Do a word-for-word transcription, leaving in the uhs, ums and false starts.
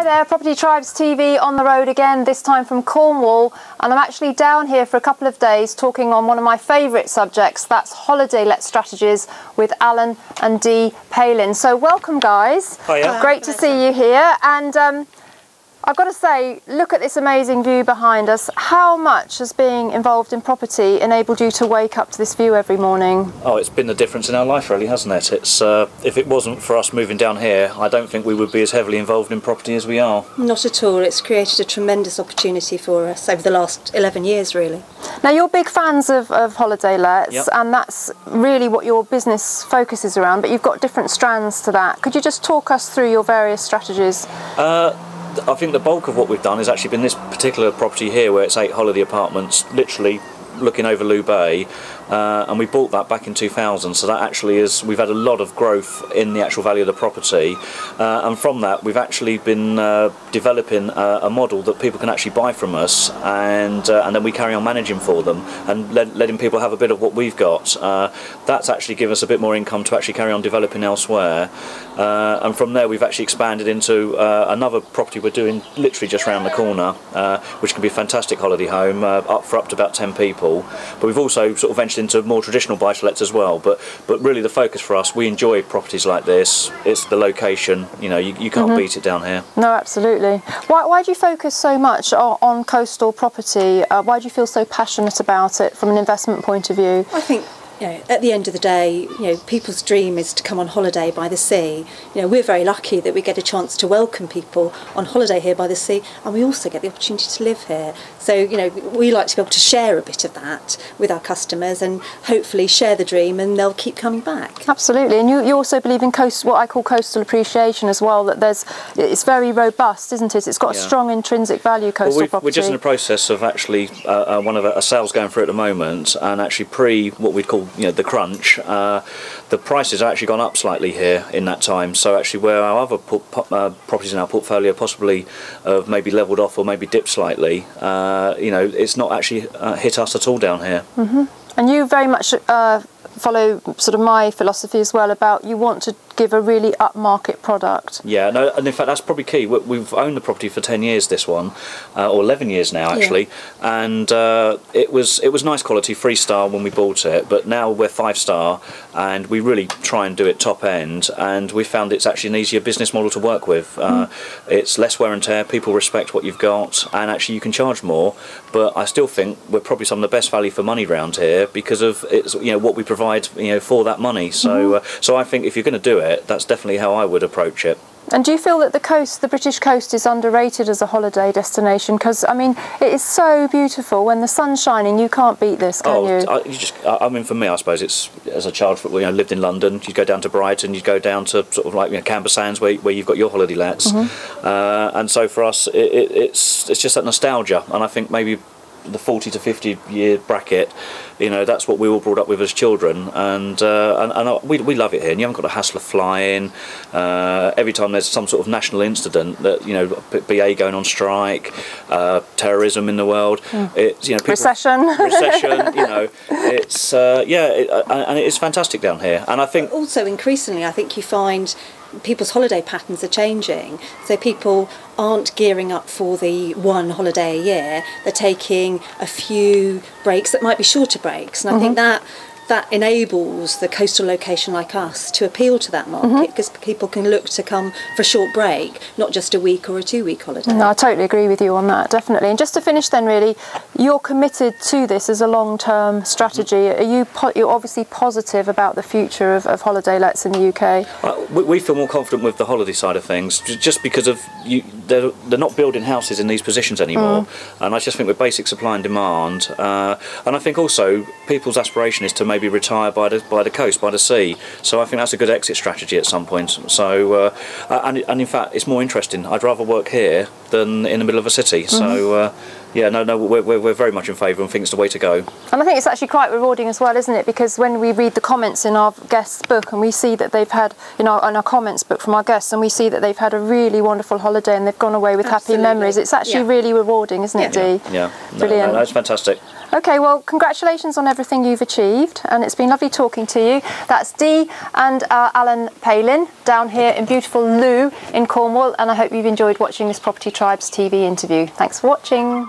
Hi there, Property Tribes T V on the road again, this time from Cornwall, and I'm actually down here for a couple of days talking on one of my favourite subjects, that's holiday let strategies with Alan and Dee Palin. So welcome guys, Hiya. Great to see you here, and um, I've got to say, look at this amazing view behind us. How much has being involved in property enabled you to wake up to this view every morning? Oh, it's been the difference in our life really, hasn't it? It's, uh, if it wasn't for us moving down here, I don't think we would be as heavily involved in property as we are. Not at all. It's created a tremendous opportunity for us over the last eleven years really. Now you're big fans of, of holiday lets, yep, and that's really what your business focuses around, but you've got different strands to that. Could you just talk us through your various strategies? Uh, I think the bulk of what we've done has actually been this particular property here, where it's eight holiday apartments literally looking over Looe Bay, uh, and we bought that back in two thousand, so that actually is, we've had a lot of growth in the actual value of the property, uh, and from that we've actually been uh, developing a, a model that people can actually buy from us, and uh, and then we carry on managing for them and let, letting people have a bit of what we've got. Uh, that's actually given us a bit more income to actually carry on developing elsewhere, uh, and from there we've actually expanded into uh, another property we're doing literally just round the corner, uh, which can be a fantastic holiday home, uh, up for up to about ten people. But we've also sort of ventured into more traditional buy-to-lets as well, but but really the focus for us, we enjoy properties like this, it's the location, you know, you, you can't mm-hmm. beat it down here. No, absolutely. Why, why do you focus so much on, on coastal property? Uh, why do you feel so passionate about it from an investment point of view? I think, you know, at the end of the day, you know, people's dream is to come on holiday by the sea. You know, we're very lucky that we get a chance to welcome people on holiday here by the sea, and we also get the opportunity to live here. So, you know, we like to be able to share a bit of that with our customers and hopefully share the dream, and they'll keep coming back. Absolutely, and you, you also believe in coast, what I call coastal appreciation as well, that there's, it's very robust, isn't it? It's got yeah. a strong intrinsic value, coastal well, we've, property. We're just in the process of actually uh, uh, one of a, a sales going through at the moment, and actually pre what we'd call, you know, the crunch, uh, the prices have actually gone up slightly here in that time, so actually where our other po po uh, properties in our portfolio possibly have maybe levelled off or maybe dipped slightly, uh, you know, it's not actually uh, hit us at all down here. Mm-hmm. And you very much uh, follow sort of my philosophy as well, about you want to give a really upmarket product. Yeah, no, and in fact that's probably key. We've owned the property for ten years, this one, uh, or eleven years now actually, yeah. and uh, it was it was nice quality, three star when we bought it, but now we're five star and we really try and do it top end, and we found it's actually an easier business model to work with. Uh, mm. It's less wear and tear, people respect what you've got, and actually you can charge more, but I still think we're probably some of the best value for money around here because of it's, you know, what we provide, you know, for that money. So uh, so I think if you're going to do it, that's definitely how I would approach it. And do you feel that the coast, the British coast, is underrated as a holiday destination? Because I mean, it is so beautiful when the sun's shining. You can't beat this, can oh, you? I, you just, I, I mean, for me, I suppose it's, as a child, you know, lived in London. You'd go down to Brighton, you'd go down to sort of like, you know, Canberra Sands, where where you've got your holiday lets. Mm-hmm. uh, and so for us, it, it, it's it's just that nostalgia, and I think maybe the forty to fifty year bracket, you know, that's what we all brought up with as children, and uh, and, and uh, we, we love it here. And you haven't got a hassle of flying. Uh, every time there's some sort of national incident, that, you know, B A going on strike, uh, terrorism in the world, mm. it's, you know, people, recession, recession. You know, it's uh, yeah, it, uh, and it's fantastic down here. And I think also increasingly, I think you find people's holiday patterns are changing, so people aren't gearing up for the one holiday a year, they're taking a few breaks that might be shorter breaks, and mm-hmm. I think that that enables the coastal location like us to appeal to that market, because mm-hmm. people can look to come for a short break, not just a week or a two-week holiday. No, I totally agree with you on that, definitely. And just to finish then, really, you're committed to this as a long-term strategy. Are you po you're obviously positive about the future of, of holiday lets in the U K? Uh, we, we feel more confident with the holiday side of things, just because of you, they're, they're not building houses in these positions anymore, mm. and I just think with basic supply and demand, uh, and I think also people's aspiration is to maybe retire by the by the coast, by the sea. So I think that's a good exit strategy at some point. So uh, and and in fact, it's more interesting. I'd rather work here than in the middle of a city. Mm-hmm. So uh, yeah, no, no, we're we're very much in favour and think it's the way to go. And I think it's actually quite rewarding as well, isn't it? Because when we read the comments in our guests' book, and we see that they've had, you know, in our comments book from our guests, and we see that they've had a really wonderful holiday and they've gone away with Absolutely. Happy memories. It's actually yeah. really rewarding, isn't yeah. it, Dee? Yeah, yeah. No, brilliant. No, no, it's fantastic. Okay, well, congratulations on everything you've achieved, and it's been lovely talking to you. That's Dee and uh, Alan Palin down here in beautiful Looe in Cornwall, and I hope you've enjoyed watching this Property Tribes T V interview. Thanks for watching.